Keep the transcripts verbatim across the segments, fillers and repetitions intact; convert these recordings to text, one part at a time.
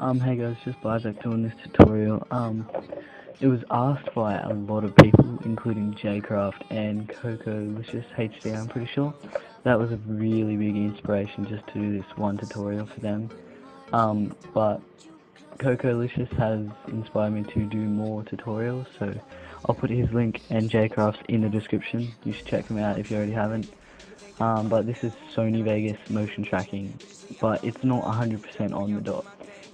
Um, hey guys, just byzacc doing this tutorial. Um, it was asked by a lot of people, including Jcraft and KoKoLicious H D, I'm pretty sure. That was a really big inspiration just to do this one tutorial for them. Um, but KoKoLicious has inspired me to do more tutorials, so I'll put his link and Jcraft's in the description. You should check them out if you already haven't. Um, but this is Sony Vegas motion tracking, but it's not one hundred percent on the dot.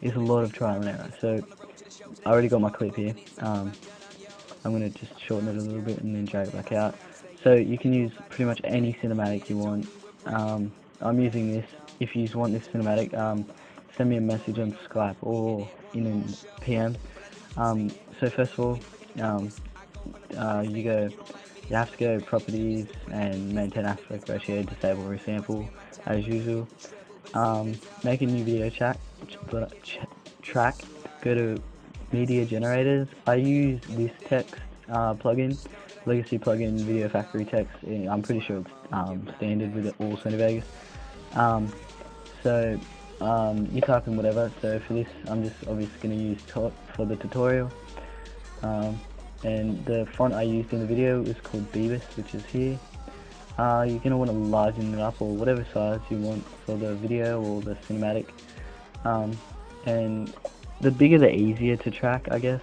It's a lot of trial and error. So I already got my clip here. Um, I'm going to just shorten it a little bit and then drag it back out. So you can use pretty much any cinematic you want. Um, I'm using this. If you want this cinematic, um, send me a message on Skype or in a P M. Um, so first of all, um, uh, you go. You have to go properties and maintain aspect ratio, disable resample as usual. Um, make a new video track, track, go to media generators. I use this text uh, plugin, legacy plugin, video factory text. I'm pretty sure it's um, standard with all Sony Vegas. Um, so um, you type in whatever. So for this, I'm just obviously going to use top for the tutorial. Um, and the font I used in the video is called Bebas, which is here. Uh, you're going to want to largen it up or whatever size you want for the video or the cinematic, um, and the bigger the easier to track, I guess,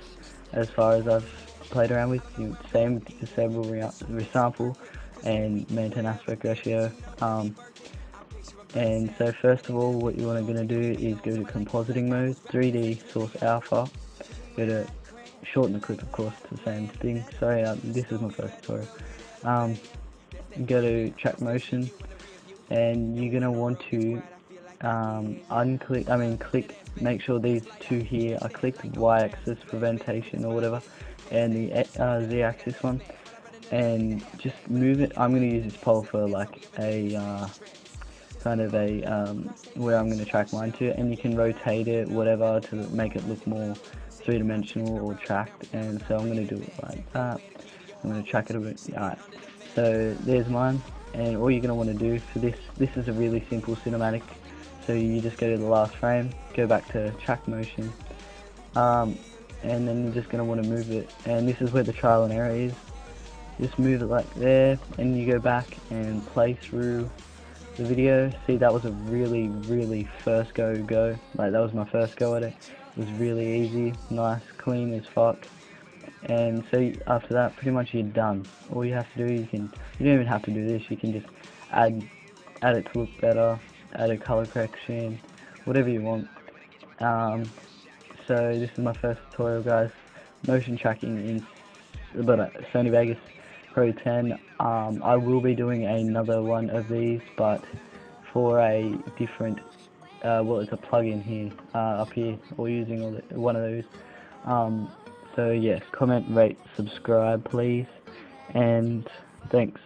as far as I've played around with. You same disable resample and maintain aspect ratio, um, and so first of all what you are going to do is go to compositing mode, three D source alpha, go to shorten the clip, of course, to the same thing. Sorry, um, this is my first tutorial. Um, go to track motion, and you're gonna want to um, unclick. I mean, click. Make sure these two here are clicked: y-axis presentation or whatever, and the uh, z-axis one. And just move it. I'm gonna use this pole for like a uh, kind of a um, where I'm gonna track mine to, and you can rotate it, whatever, to make it look more three-dimensional or tracked. And so I'm going to do it like that. I'm going to track it a bit. Alright, so there's mine, and all you're going to want to do for this, this is a really simple cinematic, so you just go to the last frame, go back to track motion, um, and then you're just going to want to move it, and this is where the trial and error is. Just move it like there, and you go back and play through the video. See, that was a really really first go go like that was my first go at it. It was really easy, nice, clean as fuck. And so after that, pretty much you're done. All you have to do, you can, you don't even have to do this. You can just add, add it to look better, add a color correction, whatever you want. Um, so this is my first tutorial, guys. Motion tracking in, but uh, Sony Vegas Pro ten. Um, I will be doing another one of these, but for a different. Uh, well, it's a plug-in here, uh, up here, or using all the, one of those. Um, so yes, comment, rate, subscribe, please, and thanks.